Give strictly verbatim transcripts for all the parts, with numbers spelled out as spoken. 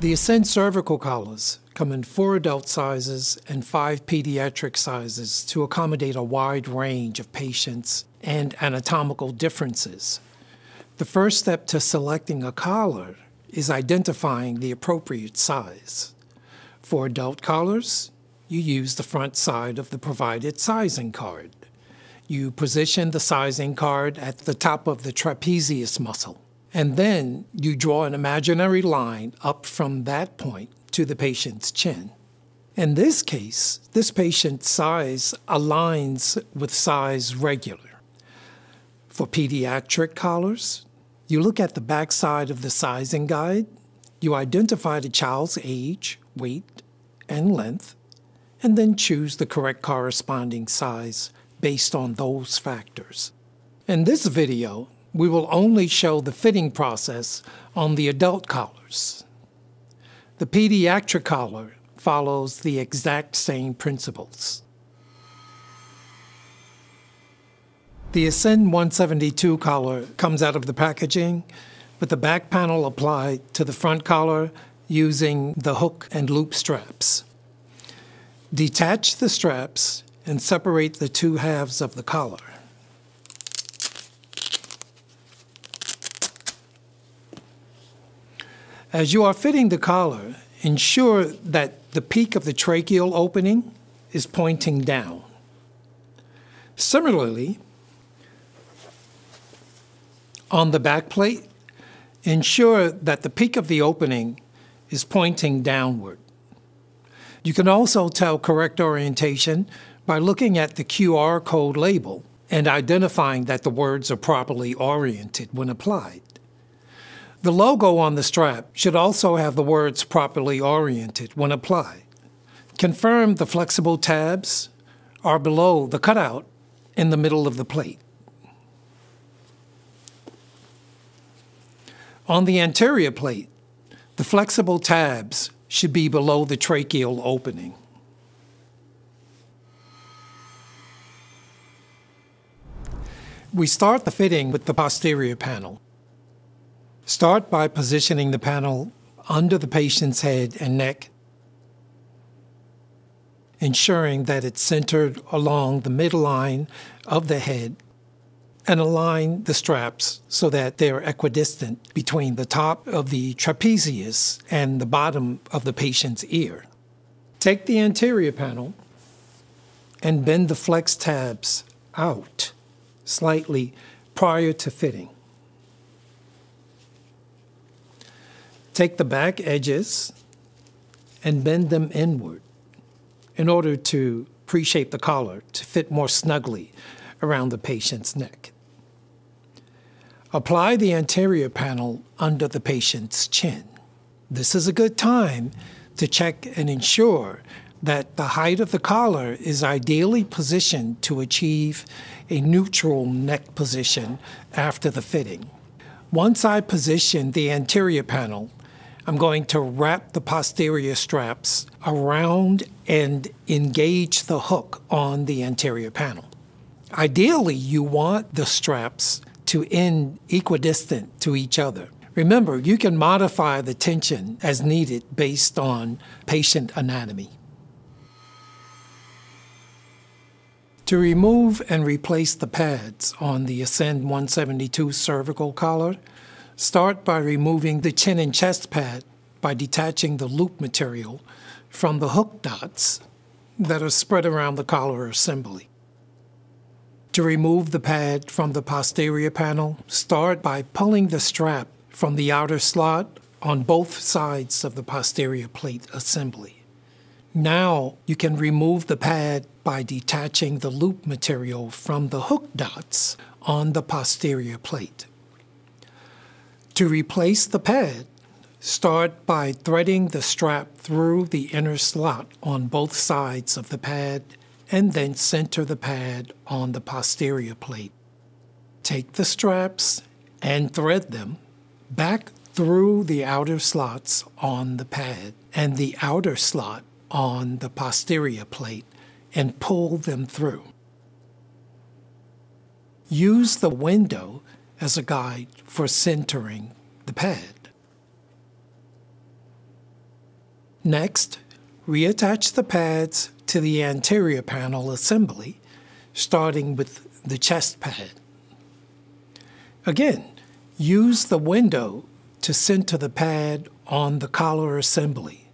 The Ascend cervical collars come in four adult sizes and five pediatric sizes to accommodate a wide range of patients and anatomical differences. The first step to selecting a collar is identifying the appropriate size. For adult collars, you use the front side of the provided sizing card. You position the sizing card at the top of the trapezius muscle, and then you draw an imaginary line up from that point to the patient's chin. In this case, this patient's size aligns with size regular. For pediatric collars, you look at the back side of the sizing guide, you identify the child's age, weight, and length, and then choose the correct corresponding size based on those factors. In this video, we will only show the fitting process on the adult collars. The pediatric collar follows the exact same principles. The Ascend one seventy-two collar comes out of the packaging with the back panel applied to the front collar using the hook and loop straps. Detach the straps and separate the two halves of the collar. As you are fitting the collar, ensure that the peak of the tracheal opening is pointing down. Similarly, on the back plate, ensure that the peak of the opening is pointing downward. You can also tell correct orientation by looking at the Q R code label and identifying that the words are properly oriented when applied. The logo on the strap should also have the words properly oriented when applied. Confirm the flexible tabs are below the cutout in the middle of the plate. On the anterior plate, the flexible tabs should be below the tracheal opening. We start the fitting with the posterior panel. Start by positioning the panel under the patient's head and neck, ensuring that it's centered along the midline of the head, and align the straps so that they're equidistant between the top of the trapezius and the bottom of the patient's ear. Take the anterior panel and bend the flex tabs out slightly prior to fitting. Take the back edges and bend them inward in order to pre-shape the collar to fit more snugly around the patient's neck. Apply the anterior panel under the patient's chin. This is a good time to check and ensure that the height of the collar is ideally positioned to achieve a neutral neck position after the fitting. Once I position the anterior panel, I'm going to wrap the posterior straps around and engage the hook on the anterior panel. Ideally, you want the straps to end equidistant to each other. Remember, you can modify the tension as needed based on patient anatomy. To remove and replace the pads on the Ascend one seventy-two cervical collar, start by removing the chin and chest pad by detaching the loop material from the hook dots that are spread around the collar assembly. To remove the pad from the posterior panel, start by pulling the strap from the outer slot on both sides of the posterior plate assembly. Now you can remove the pad by detaching the loop material from the hook dots on the posterior plate. To replace the pad, start by threading the strap through the inner slot on both sides of the pad and then center the pad on the posterior plate. Take the straps and thread them back through the outer slots on the pad and the outer slot on the posterior plate and pull them through. Use the window as a guide for centering the pad. Next, reattach the pads to the anterior panel assembly, starting with the chest pad. Again, use the window to center the pad on the collar assembly.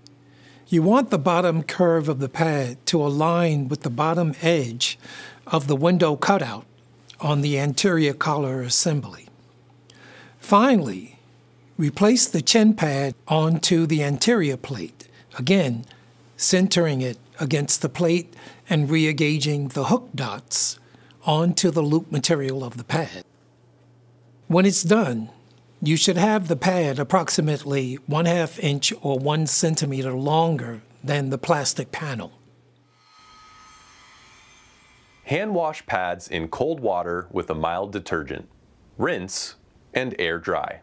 You want the bottom curve of the pad to align with the bottom edge of the window cutout on the anterior collar assembly. Finally, replace the chin pad onto the anterior plate, again centering it against the plate and re-engaging the hook dots onto the loop material of the pad. When it's done, you should have the pad approximately one half inch or one centimeter longer than the plastic panel. Hand wash pads in cold water with a mild detergent. Rinse and air dry.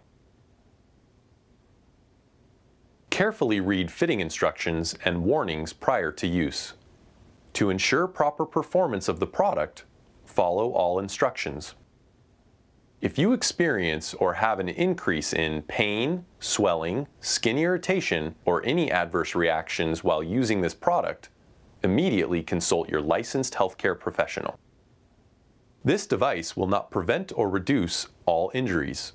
Carefully read fitting instructions and warnings prior to use. To ensure proper performance of the product, follow all instructions. If you experience or have an increase in pain, swelling, skin irritation, or any adverse reactions while using this product, immediately consult your licensed healthcare professional. This device will not prevent or reduce all injuries.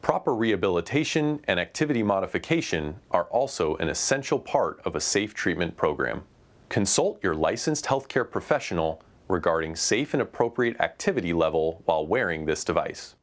Proper rehabilitation and activity modification are also an essential part of a safe treatment program. Consult your licensed healthcare professional regarding safe and appropriate activity level while wearing this device.